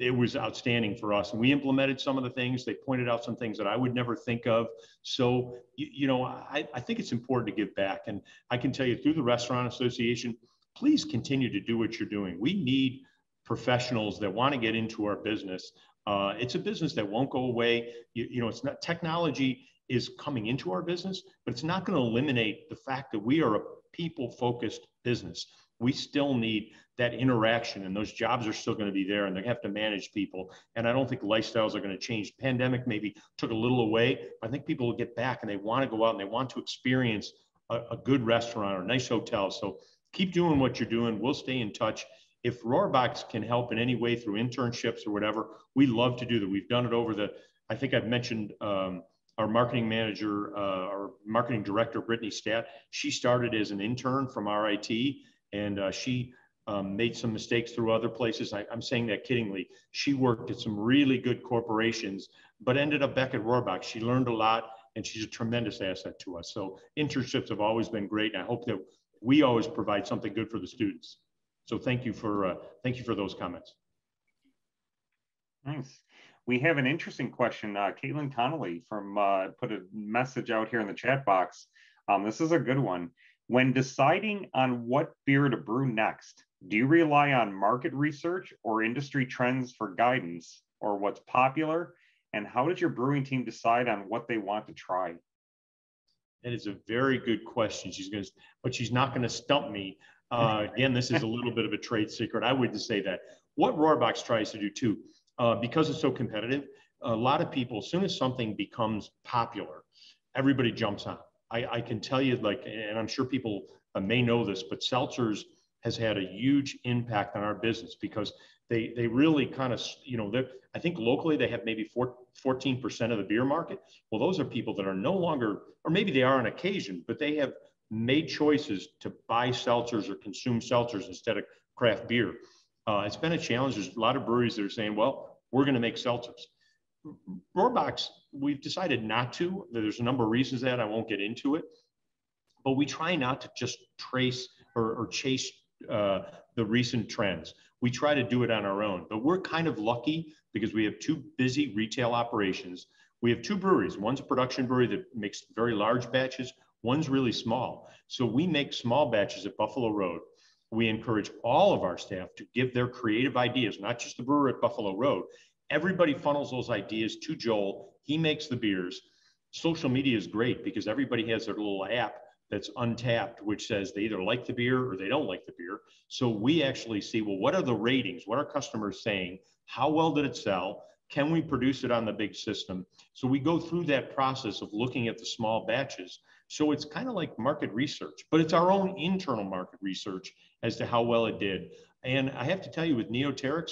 it was outstanding for us. And we implemented some of the things. They pointed out some things that I would never think of. So, I think it's important to give back. And I can tell you through the Restaurant Association, please continue to do what you're doing. We need professionals that want to get into our business. It's a business that won't go away. It's not, technology is coming into our business, but it's not going to eliminate the fact that we are a people-focused business. We still need that interaction, and those jobs are still going to be there, and they have to manage people. And I don't think lifestyles are going to change. Pandemic maybe took a little away. I think people will get back, and they want to go out and they want to experience a good restaurant or a nice hotel. So keep doing what you're doing. We'll stay in touch. If Rohrbach can help in any way through internships or whatever, we love to do that. We've done it over the, I think I've mentioned, our marketing manager, our marketing director, Brittany Statt, she started as an intern from RIT, and she made some mistakes through other places. I'm saying that kiddingly. She worked at some really good corporations, but ended up back at Rohrbach. She learned a lot, and she's a tremendous asset to us. So internships have always been great, and I hope that we always provide something good for the students. So thank you for those comments. Nice. We have an interesting question. Caitlin Connolly from put a message out here in the chat box. This is a good one. When deciding on what beer to brew next, do you rely on market research or industry trends for guidance, or what's popular? And how does your brewing team decide on what they want to try? That is a very good question. But she's not going to stump me. Again, this is a little bit of a trade secret. I wouldn't say that. What Rohrbach tries to do too, because it's so competitive, a lot of people, as soon as something becomes popular, everybody jumps on. I can tell you, and I'm sure people may know this, but seltzers has had a huge impact on our business because they really kind of, I think locally they have maybe 14% of the beer market. Well, those are people that are no longer, or maybe they are on occasion, but they have made choices to buy seltzers or consume seltzers instead of craft beer. It's been a challenge. There's a lot of breweries that are saying, well, we're going to make seltzers. Rohrbach, we've decided not to. There's a number of reasons that I won't get into it, but we try not to just trace or chase the recent trends. We try to do it on our own, but we're kind of lucky because we have two busy retail operations. We have two breweries. One's a production brewery that makes very large batches. One's really small. So we make small batches at Buffalo Road. We encourage all of our staff to give their creative ideas, not just the brewer at Buffalo Road. Everybody funnels those ideas to Joel. He makes the beers. Social media is great because everybody has their little app that's untapped, which says they either like the beer or they don't like the beer. So we actually see, well, what are the ratings? What are customers saying? How well did it sell? Can we produce it on the big system? So we go through that process of looking at the small batches. So it's kind of like market research, but it's our own internal market research as to how well it did. And I have to tell you, with Neoterics,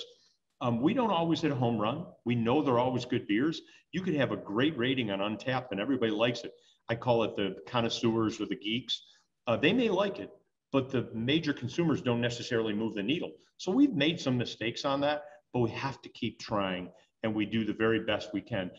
we don't always hit a home run. We know they're always good beers. You could have a great rating on Untappd and everybody likes it. I call it the connoisseurs or the geeks. They may like it, but the major consumers don't necessarily move the needle. So we've made some mistakes on that, but we have to keep trying and we do the very best we can.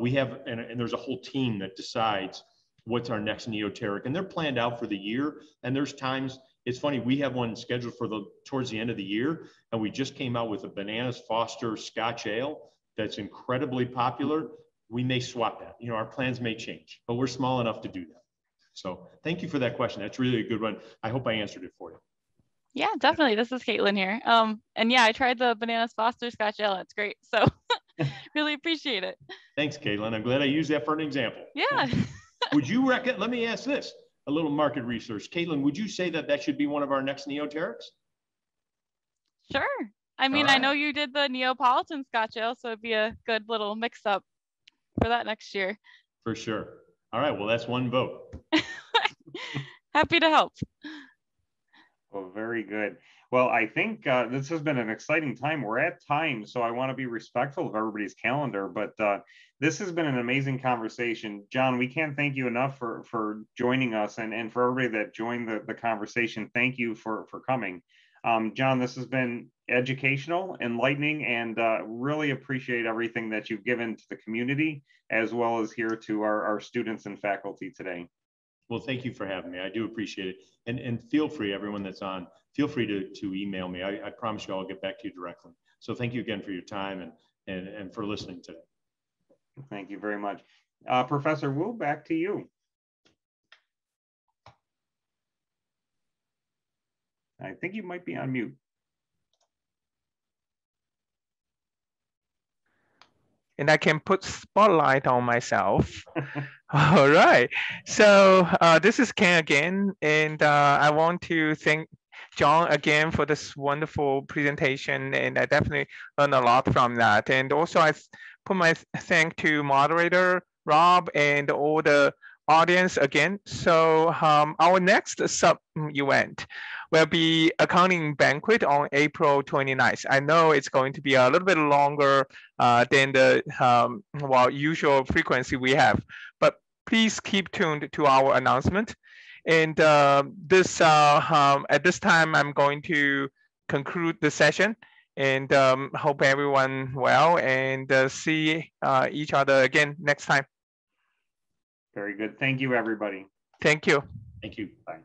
We have, and there's a whole team that decides what's our next Neoteric, and they're planned out for the year. And there's times, it's funny, we have one scheduled for towards the end of the year, and we just came out with a Bananas Foster Scotch Ale that's incredibly popular. We may swap that, our plans may change, but we're small enough to do that. So thank you for that question. That's really a good one. I hope I answered it for you. Yeah, definitely. This is Caitlin here. And yeah, I tried the Bananas Foster Scotch Ale. It's great. So really appreciate it. Thanks, Caitlin. I'm glad I used that for an example. Yeah. Would you reckon, let me ask this, a little market research. Caitlin, would you say that should be one of our next Neoterics? Sure. I mean, right. I know you did the Neapolitan Scotch Ale, so it'd be a good little mix up for that next year. For sure. All right. Well, that's one vote. Happy to help. Well, very good. Well, I think this has been an exciting time. We're at time, so I want to be respectful of everybody's calendar, but this has been an amazing conversation. John, we can't thank you enough for joining us, and for everybody that joined the conversation, thank you for coming. John, this has been educational, enlightening, and really appreciate everything that you've given to the community, as well as here to our students and faculty today. Well, thank you for having me. I do appreciate it. And feel free, everyone that's on, feel free to email me. I promise you I'll get back to you directly. So thank you again for your time and for listening today. Thank you very much. Professor Wu, back to you. I think you might be on mute. And I can put spotlight on myself. All right. So this is Ken again. And I want to thank John again for this wonderful presentation. And I definitely learned a lot from that. And also I put my thanks to moderator, Rob, and all the audience again. So our next sub event will be accounting banquet on April 29th. I know it's going to be a little bit longer than the usual frequency we have, but please keep tuned to our announcement. And at this time, I'm going to conclude the session and hope everyone well, and see each other again next time. Very good. Thank you, everybody. Thank you. Thank you. Bye.